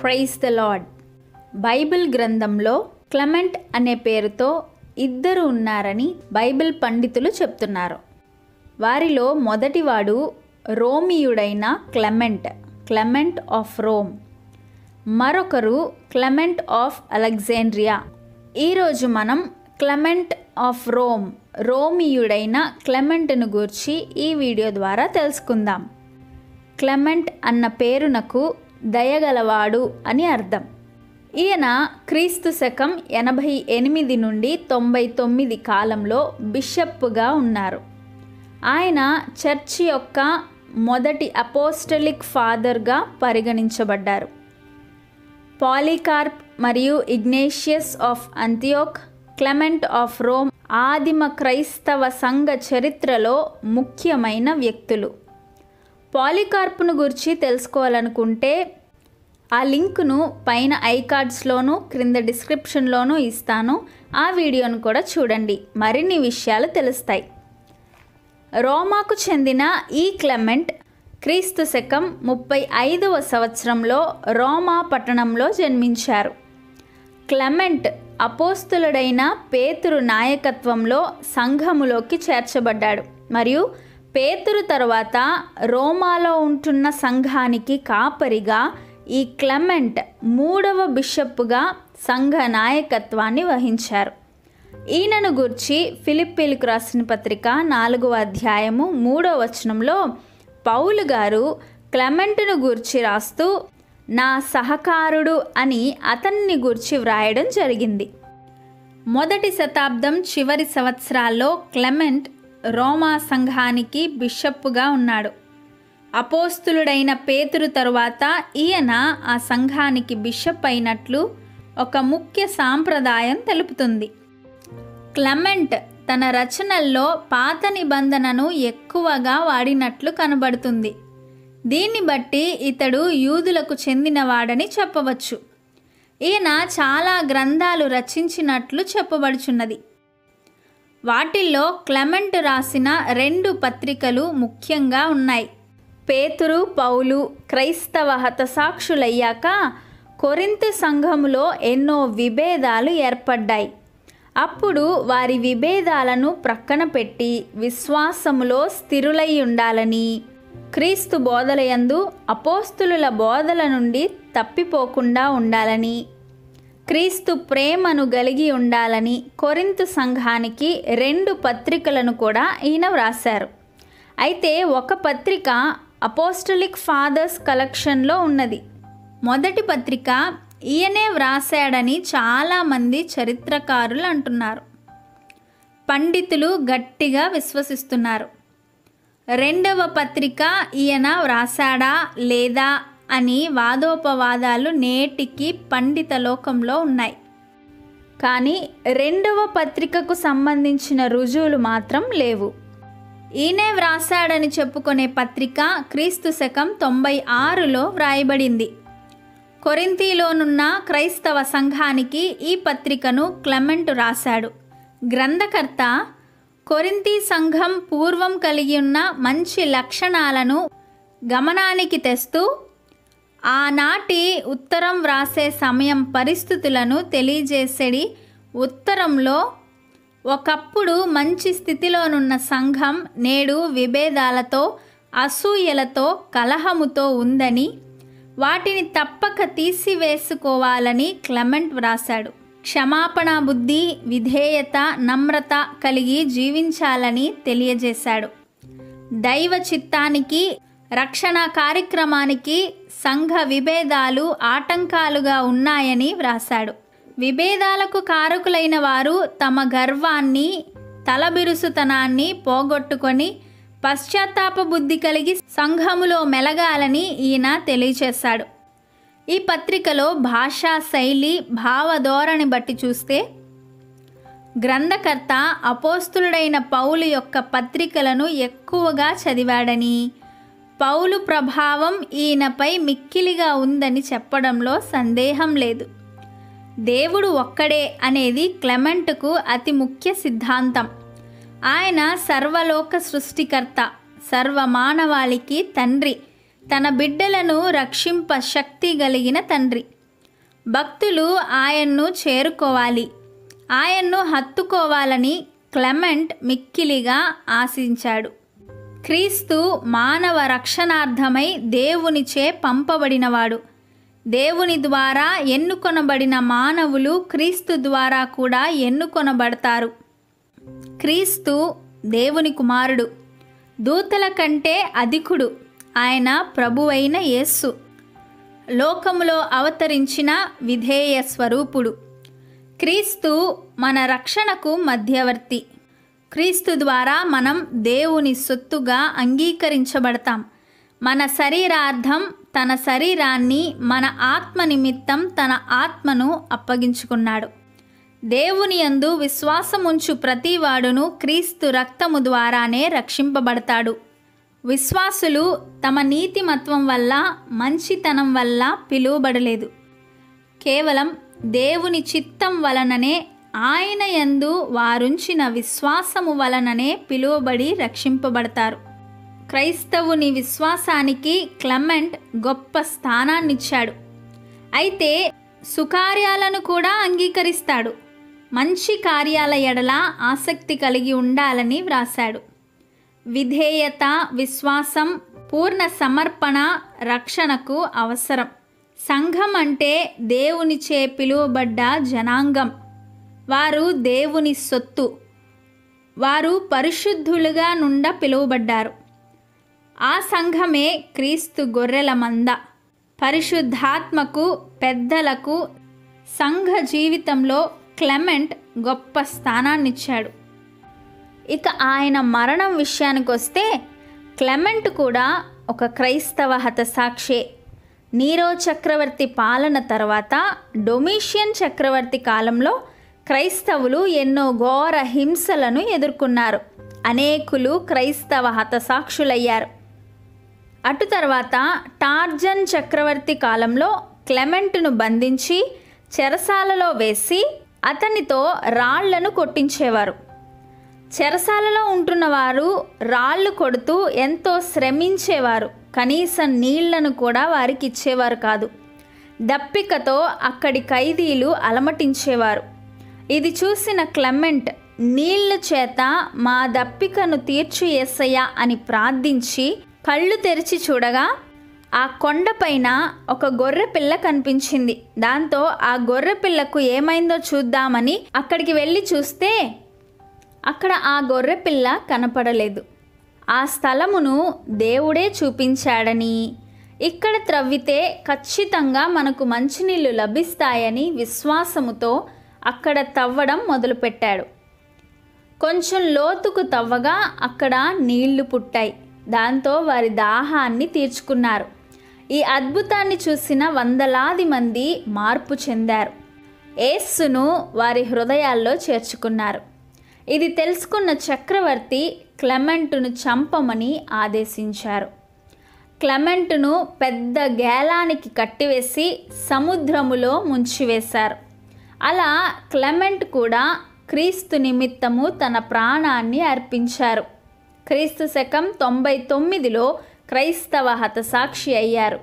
Praise the lord. Bible గ్రంథంలో Clement అనే పేరుతో ఇద్దరు ఉన్నారని బైబిల్ పండితులు చెప్తున్నారు. వారిలో మొదటివాడు రోమియుడైన క్లెమెంట్ ఆఫ్ రోమ్, మరొకరు క్లెమెంట్ ఆఫ్ అలెగ్జాండ్రియా. ఈరోజు మనం క్లెమెంట్ ఆఫ్ రోమ్, రోమియుడైన క్లెమెంట్ను గూర్చి ఈ వీడియో ద్వారా తెలుసుకుందాం. క్లెమెంట్ అన్న పేరునకు దయగలవాడు అని అర్థం. ఈయన క్రీస్తు శకం 88 నుండి 99 కాలంలో బిషప్గా ఉన్నారు. ఆయన చర్చి యొక్క మొదటి అపోస్టలిక్ ఫాదర్గా పరిగణించబడ్డారు. పాలికార్ప్ మరియు Ignatius of Antioch, Clement of Rome ఆదిమ క్రైస్తవ సంఘ చరిత్రలో ముఖ్యమైన వ్యక్తులు. పాలికార్పును గురించి తెలుసుకోవాలనుకుంటే ఆ లింకును పైన ఐకార్డ్స్లోనూ క్రింద డిస్క్రిప్షన్లోనూ ఇస్తాను. ఆ వీడియోను కూడా చూడండి, మరిన్ని విషయాలు తెలుస్తాయి. రోమాకు చెందిన ఈ క్లెమెంట్ క్రీస్తు శకం 35వ సంవత్సరంలో రోమా పట్టణంలో జన్మించారు. క్లెమెంట్ అపోస్తులుడైన పేతురు నాయకత్వంలో సంఘములోకి చేర్చబడ్డాడు మరియు పేతురు తర్వాత రోమాలో ఉంటున్న సంఘానికి కాపరిగా ఈ క్లెమెంట్ 3వ బిషప్గా సంఘ నాయకత్వాన్ని వహించారు. ఈయనను గురించి ఫిలిప్పీలకు రాసిన పత్రిక 4వ అధ్యాయము 3వ వచనంలో పౌలు గారు క్లెమెంట్ను గూర్చి రాస్తూ నా సహకారుడు అని అతన్ని గూర్చి వ్రాయడం జరిగింది. మొదటి శతాబ్దం చివరి సంవత్సరాల్లో క్లెమెంట్ రోమా సంఘానికి బిషప్గా ఉన్నాడు. అపోస్తులుడైన పేతురు తరువాత ఈయన ఆ సంఘానికి బిషప్ అయినట్లు ఒక ముఖ్య సాంప్రదాయం తెలుపుతుంది. క్లెమెంట్ తన రచనల్లో పాత నిబంధనను ఎక్కువగా వాడినట్లు కనబడుతుంది. దీన్ని బట్టి ఇతడు యూదులకు చెందినవాడని చెప్పవచ్చు. ఈయన చాలా గ్రంథాలు రచించినట్లు చెప్పబడుచున్నది. వాటిల్లో క్లెమెంట్ రాసిన 2 పత్రికలు ముఖ్యంగా ఉన్నాయి. పేతురు, పౌలు క్రైస్తవ హతసాక్షులయ్యాక కొరింథు సంఘములో ఎన్నో విభేదాలు ఏర్పడ్డాయి. అప్పుడు వారి విభేదాలను ప్రక్కన పెట్టి విశ్వాసములో స్థిరులై ఉండాలని, క్రీస్తు బోధలయందు అపోస్తులుల బోధల నుండి తప్పిపోకుండా ఉండాలని, క్రీస్తు ప్రేమను కలిగి ఉండాలని కొరింథు సంఘానికి 2 పత్రికలను కూడా ఈయన వ్రాశారు. అయితే ఒక పత్రిక అపోస్టలిక్ ఫాదర్స్ కలెక్షన్లో ఉన్నది. మొదటి పత్రిక ఈయనే వ్రాసాడని చాలామంది చరిత్రకారులు అంటున్నారు. పండితులు గట్టిగా విశ్వసిస్తున్నారు. 2వ పత్రిక ఈయన వ్రాసాడా లేదా అని వాదోపవాదాలు నేటికి పండిత లోకంలో ఉన్నాయి. కానీ 2వ పత్రికకు సంబంధించిన రుజువులు మాత్రం లేవు. ఈయనే వ్రాసాడని చెప్పుకునే పత్రిక క్రీస్తు శకం 96లో వ్రాయబడింది. కొరింథీలోనున్న క్రైస్తవ సంఘానికి ఈ పత్రికను క్లెమెంట్ రాశాడు. గ్రంథకర్త కొరింథీ సంఘం పూర్వం కలిగి ఉన్న మంచి లక్షణాలను గమనానికి తెస్తూ ఆనాటి ఉత్తరం వ్రాసే సమయం పరిస్థితులను తెలియజేసేది. ఉత్తరంలో ఒకప్పుడు మంచి స్థితిలోనున్న సంఘం నేడు విభేదాలతో, అసూయలతో, కలహముతో ఉందని, వాటిని తప్పక తీసివేసుకోవాలని క్లెమెంట్ వ్రాశాడు. క్షమాపణ బుద్ధి, విధేయత, నమ్రత కలిగి జీవించాలని తెలియజేశాడు. దైవ చిత్తానికి, రక్షణ కార్యక్రమానికి సంఘ విభేదాలు ఆటంకాలుగా ఉన్నాయని వ్రాశాడు. విభేదాలకు కారకులైన వారు తమ గర్వాన్ని, తలబిరుసుతనాన్ని పోగొట్టుకొని పశ్చాత్తాప బుద్ధి కలిగి సంఘములో మెలగాలని ఈయన తెలియజేశాడు. ఈ పత్రికలో భాషా శైలి, భావధోరణి బట్టి చూస్తే గ్రంథకర్త అపోస్తులుడైన పౌలు యొక్క పత్రికలను ఎక్కువగా చదివాడని, పౌలు ప్రభావం ఈయనపై మిక్కిలిగా ఉందని చెప్పడంలో సందేహం లేదు. దేవుడు ఒక్కడే అనేది క్లెమెంట్కు అతి ముఖ్య సిద్ధాంతం. ఆయన సర్వలోక సృష్టికర్త, సర్వమానవాళికి తండ్రి, తన బిడ్డలను రక్షింప శక్తి కలిగిన తండ్రి. భక్తులు ఆయన్ను చేరుకోవాలి, ఆయన్ను హత్తుకోవాలని క్లెమెంట్ మిక్కిలిగా ఆశించాడు. క్రీస్తు మానవ రక్షణార్థమై దేవునిచే పంపబడినవాడు. దేవుని ద్వారా ఎన్నుకొనబడిన మానవులు క్రీస్తు ద్వారా కూడా ఎన్నుకొనబడతారు. క్రీస్తు దేవుని కుమారుడు, దూతల కంటే అధికుడు, ఆయన ప్రభువైన యేసు, లోకములో అవతరించిన విధేయ స్వరూపుడు. క్రీస్తు మన రక్షణకు మధ్యవర్తి. క్రీస్తు ద్వారా మనం దేవుని సొత్తుగా అంగీకరించబడతాం. మన శరీరార్థం తన శరీరాన్ని, మన ఆత్మ నిమిత్తం తన ఆత్మను అప్పగించుకున్నాడు. దేవుని యందు విశ్వాసముంచు ప్రతివాడును క్రీస్తు రక్తము ద్వారానే రక్షింపబడతాడు. విశ్వాసులు తమ నీతిమత్వం వల్ల, మంచితనం వల్ల పిలువబడలేదు. కేవలం దేవుని చిత్తం వలననే, ఆయన యందు వారుంచిన విశ్వాసము వలననే పిలువబడి రక్షింపబడతారు. క్రైస్తవుని విశ్వాసానికి క్లెమెంట్ గొప్ప స్థానాన్నిచ్చాడు. అయితే సుకార్యాలను కూడా అంగీకరిస్తాడు. మంచి కార్యాల ఎడల ఆసక్తి కలిగి ఉండాలని వ్రాశాడు. విధేయత, విశ్వాసం, పూర్ణ సమర్పణ రక్షణకు అవసరం. సంఘం అంటే దేవునిచే పిలువబడ్డ జనాంగం. వారు దేవుని సొత్తు. వారు పరిశుద్ధులుగా నుండి పిలువబడ్డారు. ఆ సంఘమే క్రీస్తు గొర్రెల మంద. పరిశుద్ధాత్మకు, పెద్దలకు సంఘ జీవితంలో క్లెమెంట్ గొప్ప స్థానాన్నిచ్చాడు. ఇక ఆయన మరణం విషయానికి వస్తే, క్లెమెంట్ కూడా ఒక క్రైస్తవ హతసాక్షే. నీరో చక్రవర్తి పాలన తర్వాత డొమిషియన్ చక్రవర్తి కాలంలో క్రైస్తవులు ఎన్నో ఘోర హింసలను ఎదుర్కొన్నారు. అనేకులు క్రైస్తవ హతసాక్షులయ్యారు. అటు తర్వాత టార్జన్ చక్రవర్తి కాలంలో క్లెమెంట్ను బంధించి చెరసాలలో వేసి అతనితో రాళ్లను కొట్టించేవారు. చెరసాలలో ఉంటున్నవారు రాళ్ళు కొడుతూ ఎంతో శ్రమించేవారు. కనీసం నీళ్లను కూడా వారికి ఇచ్చేవారు కాదు. దప్పికతో అక్కడి ఖైదీలు అలమటించేవారు. ఇది చూసిన క్లెమెంట్ నీళ్ల చేత మా దప్పికను తీర్చు యేసయ్యా అని ప్రార్థించి కళ్ళు తెరిచి చూడగా ఆ కొండపైన ఒక గొర్రెపిల్ల కనిపించింది. దాంతో ఆ గొర్రెపిల్లకు ఏమైందో చూద్దామని అక్కడికి వెళ్ళి చూస్తే అక్కడ ఆ గొర్రెపిల్ల కనపడలేదు. ఆ స్థలమును దేవుడే చూపించాడని, ఇక్కడ త్రవ్వితే ఖచ్చితంగా మనకు మంచినీళ్ళు లభిస్తాయని విశ్వాసముతో అక్కడ తవ్వడం మొదలుపెట్టాడు. కొంచెం లోతుకు తవ్వగా అక్కడ నీళ్లు పుట్టాయి. దాంతో వారి దాహాన్ని తీర్చుకున్నారు. ఈ అద్భుతాన్ని చూసిన వందలాది మంది మార్పు చెందారు. యేసును వారి హృదయాల్లో చేర్చుకున్నారు. ఇది తెలుసుకున్న చక్రవర్తి క్లెమెంట్ను చంపమని ఆదేశించారు. క్లెమెంట్ను పెద్ద గేలానికి కట్టివేసి సముద్రములో ముంచివేశారు. అలా క్లెమెంట్ కూడా క్రీస్తు నిమిత్తము తన ప్రాణాన్ని అర్పించారు. క్రీస్తు శకం 99లో క్రైస్తవ హతసాక్షి అయ్యారు.